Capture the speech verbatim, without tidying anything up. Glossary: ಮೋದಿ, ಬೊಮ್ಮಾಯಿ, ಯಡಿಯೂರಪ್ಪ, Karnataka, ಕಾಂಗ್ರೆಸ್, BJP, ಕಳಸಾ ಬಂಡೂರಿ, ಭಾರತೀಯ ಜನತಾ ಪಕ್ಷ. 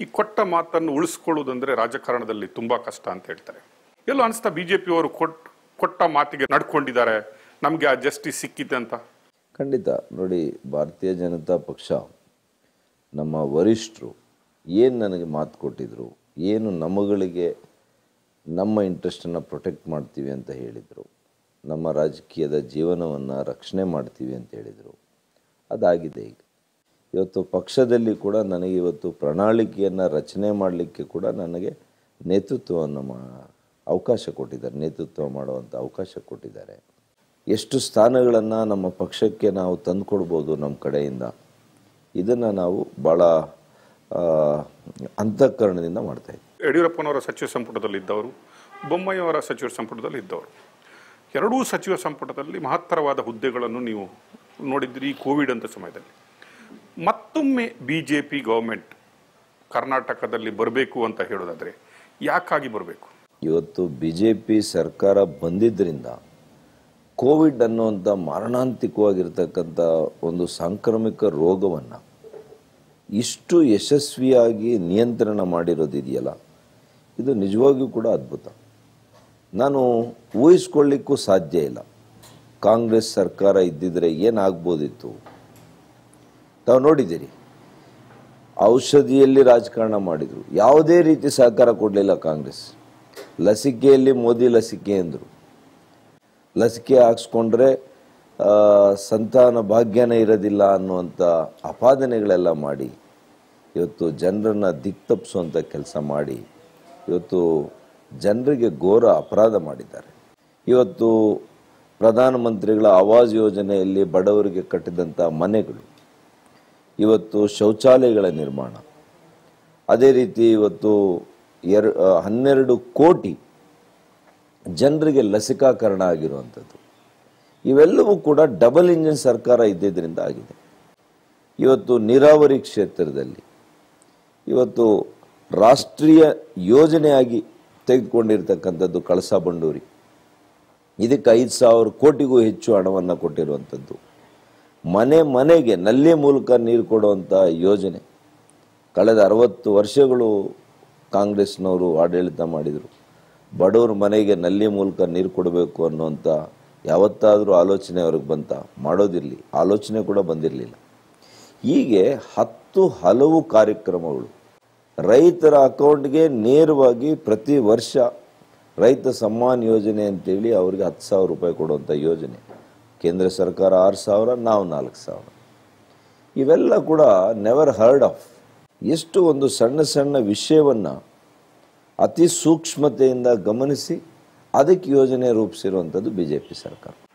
ಈ ಕೊಟ್ಟ ಮಾತನ್ನು ಉಳಿಸಿಕೊಳ್ಳುವುದಂದ್ರೆ ರಾಜಕಾರಣದಲ್ಲಿ ತುಂಬಾ ಕಷ್ಟ ಅಂತ ಹೇಳ್ತಾರೆ. ಎಲ್ಲೋ ಅನ್ಸ್ತಾ ಬಿಜೆಪಿ ಅವರು ಕೊಟ್ಟ ಮಾತಿಗೆ ನಡ್ಕೊಂಡಿದ್ದಾರೆ, ನಮಗೆ ಆ ಜಸ್ಟಿಸ್ ಸಿಕ್ಕಿದೆ ಅಂತ. ಖಂಡಿತ ನೋಡಿ, ಭಾರತೀಯ ಜನತಾ ಪಕ್ಷ ನಮ್ಮ ವರಿಷ್ಠರು ಏನು ನನಗೆ ಮಾತು ಕೊಟ್ಟಿದ್ರು, ಏನು ನಮಗಳಿಗೆ ನಮ್ಮ ಇಂಟ್ರೆಸ್ಟನ್ನು ಪ್ರೊಟೆಕ್ಟ್ ಮಾಡ್ತೀವಿ ಅಂತ ಹೇಳಿದರು, ನಮ್ಮ ರಾಜಕೀಯದ ಜೀವನವನ್ನು ರಕ್ಷಣೆ ಮಾಡ್ತೀವಿ ಅಂತ ಹೇಳಿದರು. ಅದಾಗಿದೆ. ಈಗ ಇವತ್ತು ಪಕ್ಷದಲ್ಲಿ ಕೂಡ ನನಗೆ ಇವತ್ತು ಪ್ರಣಾಳಿಕೆಯನ್ನು ರಚನೆ ಮಾಡಲಿಕ್ಕೆ ಕೂಡ ನನಗೆ ನೇತೃತ್ವವನ್ನು ಮಾ ಅವಕಾಶ ಕೊಟ್ಟಿದ್ದಾರೆ, ನೇತೃತ್ವ ಮಾಡುವಂಥ ಅವಕಾಶ ಕೊಟ್ಟಿದ್ದಾರೆ. ಎಷ್ಟು ಸ್ಥಾನಗಳನ್ನು ನಮ್ಮ ಪಕ್ಷಕ್ಕೆ ನಾವು ತಂದುಕೊಡ್ಬೋದು ನಮ್ಮ ಕಡೆಯಿಂದ, ಇದನ್ನು ನಾವು ಭಾಳ ಅಂತಃಕರಣದಿಂದ ಮಾಡ್ತಾ ಇದ್ದೀವಿ. ಯಡಿಯೂರಪ್ಪನವರ ಸಚಿವ ಸಂಪುಟದಲ್ಲಿ ಇದ್ದವರು, ಬೊಮ್ಮಾಯಿಯವರ ಸಚಿವ ಸಂಪುಟದಲ್ಲಿ ಇದ್ದವರು, ಎರಡೂ ಸಚಿವ ಸಂಪುಟದಲ್ಲಿ ಮಹತ್ತರವಾದ ಹುದ್ದೆಗಳನ್ನು ನೀವು ನೋಡಿದ್ರಿ ಈ ಕೋವಿಡ್ ಅಂತ ಸಮಯದಲ್ಲಿ. ಮತ್ತೊಮ್ಮೆ ಬಿ ಜೆ ಪಿ ಗೌರ್ಮೆಂಟ್ ಕರ್ನಾಟಕದಲ್ಲಿ ಬರಬೇಕು ಅಂತ ಹೇಳೋದಾದರೆ ಯಾಕಾಗಿ ಬರಬೇಕು? ಇವತ್ತು ಬಿ ಜೆ ಪಿ ಸರ್ಕಾರ ಬಂದಿದ್ದರಿಂದ ಕೋವಿಡ್ ಅನ್ನುವಂಥ ಮಾರಣಾಂತಿಕವಾಗಿರ್ತಕ್ಕಂಥ ಒಂದು ಸಾಂಕ್ರಾಮಿಕ ರೋಗವನ್ನು ಇಷ್ಟು ಯಶಸ್ವಿಯಾಗಿ ನಿಯಂತ್ರಣ ಮಾಡಿರೋದಿದೆಯಲ್ಲ, ಇದು ನಿಜವಾಗಿಯೂ ಕೂಡ ಅದ್ಭುತ. ನಾನು ಊಹಿಸ್ಕೊಳ್ಳಿಕ್ಕೂ ಸಾಧ್ಯ ಇಲ್ಲ. ಕಾಂಗ್ರೆಸ್ ಸರ್ಕಾರ ಇದ್ದಿದ್ದರೆ ಏನಾಗ್ಬೋದಿತ್ತು? ತಾವು ನೋಡಿದ್ದೀರಿ, ಔಷಧಿಯಲ್ಲಿ ರಾಜಕಾರಣ ಮಾಡಿದರು, ಯಾವುದೇ ರೀತಿ ಸಹಕಾರ ಕೊಡಲಿಲ್ಲ ಕಾಂಗ್ರೆಸ್. ಲಸಿಕೆಯಲ್ಲಿ ಮೋದಿ ಲಸಿಕೆ ಎಂದರು, ಲಸಿಕೆ ಹಾಕ್ಸ್ಕೊಂಡ್ರೆ ಸಂತಾನ ಭಾಗ್ಯನೇ ಇರೋದಿಲ್ಲ ಅನ್ನುವಂಥ ಆಪಾದನೆಗಳೆಲ್ಲ ಮಾಡಿ ಇವತ್ತು ಜನರನ್ನು ದಿಕ್ತಪ್ಪಿಸುವಂಥ ಕೆಲಸ ಮಾಡಿ ಇವತ್ತು ಜನರಿಗೆ ಘೋರ ಅಪರಾಧ ಮಾಡಿದ್ದಾರೆ. ಇವತ್ತು ಪ್ರಧಾನಮಂತ್ರಿಗಳ ಆವಾಸ್ ಯೋಜನೆಯಲ್ಲಿ ಬಡವರಿಗೆ ಕಟ್ಟಿದಂಥ ಮನೆಗಳು, ಇವತ್ತು ಶೌಚಾಲಯಗಳ ನಿರ್ಮಾಣ, ಅದೇ ರೀತಿ ಇವತ್ತು ಎರ ಹನ್ನೆರಡು ಕೋಟಿ ಜನರಿಗೆ ಲಸಿಕಾಕರಣ ಆಗಿರುವಂಥದ್ದು, ಇವೆಲ್ಲವೂ ಕೂಡ ಡಬಲ್ ಇಂಜಿನ್ ಸರ್ಕಾರ ಇದ್ದಿದ್ದರಿಂದ ಆಗಿದೆ. ಇವತ್ತು ನೀರಾವರಿ ಕ್ಷೇತ್ರದಲ್ಲಿ ಇವತ್ತು ರಾಷ್ಟ್ರೀಯ ಯೋಜನೆಯಾಗಿ ತೆಗೆದುಕೊಂಡಿರ್ತಕ್ಕಂಥದ್ದು ಕಳಸಾ ಬಂಡೂರಿ, ಇದಕ್ಕೆ ಐದು ಸಾವಿರ ಕೋಟಿಗೂ ಹೆಚ್ಚು ಹಣವನ್ನು ಕೊಟ್ಟಿರುವಂಥದ್ದು, ಮನೆ ಮನೆಗೆ ನಲ್ಲಿ ಮೂಲಕ ನೀರು ಕೊಡುವಂಥ ಯೋಜನೆ. ಕಳೆದ ಅರವತ್ತು ವರ್ಷಗಳು ಕಾಂಗ್ರೆಸ್ನವರು ಆಡಳಿತ ಮಾಡಿದರು, ಬಡವ್ರ ಮನೆಗೆ ನಲ್ಲಿ ಮೂಲಕ ನೀರು ಕೊಡಬೇಕು ಅನ್ನುವಂಥ ಯಾವತ್ತಾದರೂ ಆಲೋಚನೆ ಅವ್ರಿಗೆ ಬಂತ? ಮಾಡೋದಿರಲಿ, ಆಲೋಚನೆ ಕೂಡ ಬಂದಿರಲಿಲ್ಲ. ಹೀಗೆ ಹತ್ತು ಹಲವು ಕಾರ್ಯಕ್ರಮಗಳು ರೈತರ ಅಕೌಂಟ್ಗೆ ನೇರವಾಗಿ ಪ್ರತಿ ವರ್ಷ ರೈತ ಸಮ್ಮಾನ್ ಯೋಜನೆ ಅಂತೇಳಿ ಅವರಿಗೆ ಹತ್ತು ಸಾವಿರ ರೂಪಾಯಿ ಕೊಡುವಂಥ ಯೋಜನೆ, ಕೇಂದ್ರ ಸರ್ಕಾರ ಆರು ಸಾವಿರ ನಾವು ನಾಲ್ಕು ಸಾವಿರ, ಇವೆಲ್ಲ ಕೂಡ ನೆವರ್ ಹರ್ಡ್ ಆಫ್. ಎಷ್ಟು ಒಂದು ಸಣ್ಣ ಸಣ್ಣ ವಿಷಯವನ್ನು ಅತಿ ಸೂಕ್ಷ್ಮತೆಯಿಂದ ಗಮನಿಸಿ ಅದಕ್ಕೆ ಯೋಜನೆ ರೂಪಿಸಿರುವಂಥದ್ದು ಬಿ ಜೆ ಪಿ ಸರ್ಕಾರ.